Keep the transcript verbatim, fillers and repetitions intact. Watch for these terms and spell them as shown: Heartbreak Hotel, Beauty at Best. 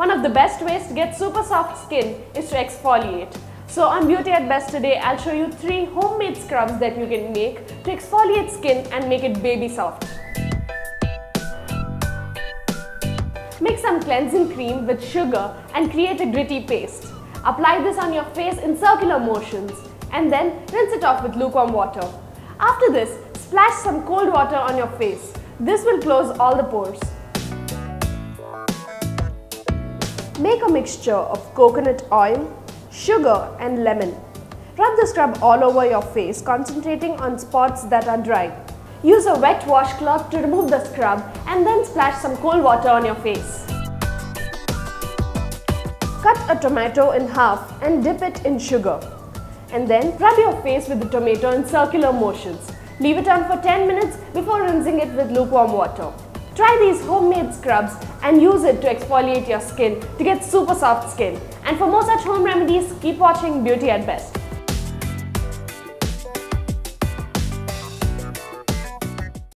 One of the best ways to get super soft skin is to exfoliate. So on Beauty at Best today, I'll show you three homemade scrubs that you can make to exfoliate skin and make it baby soft. Mix some cleansing cream with sugar and create a gritty paste. Apply this on your face in circular motions and then rinse it off with lukewarm water. After this, splash some cold water on your face. This will close all the pores. Make a mixture of coconut oil, sugar and lemon. Rub the scrub all over your face, concentrating on spots that are dry. Use a wet washcloth to remove the scrub and then splash some cold water on your face. Cut a tomato in half and dip it in sugar. And then rub your face with the tomato in circular motions. Leave it on for ten minutes before rinsing it with lukewarm water. Try these homemade scrubs and use it to exfoliate your skin to get super soft skin. And for more such home remedies, keep watching Beauty at Best.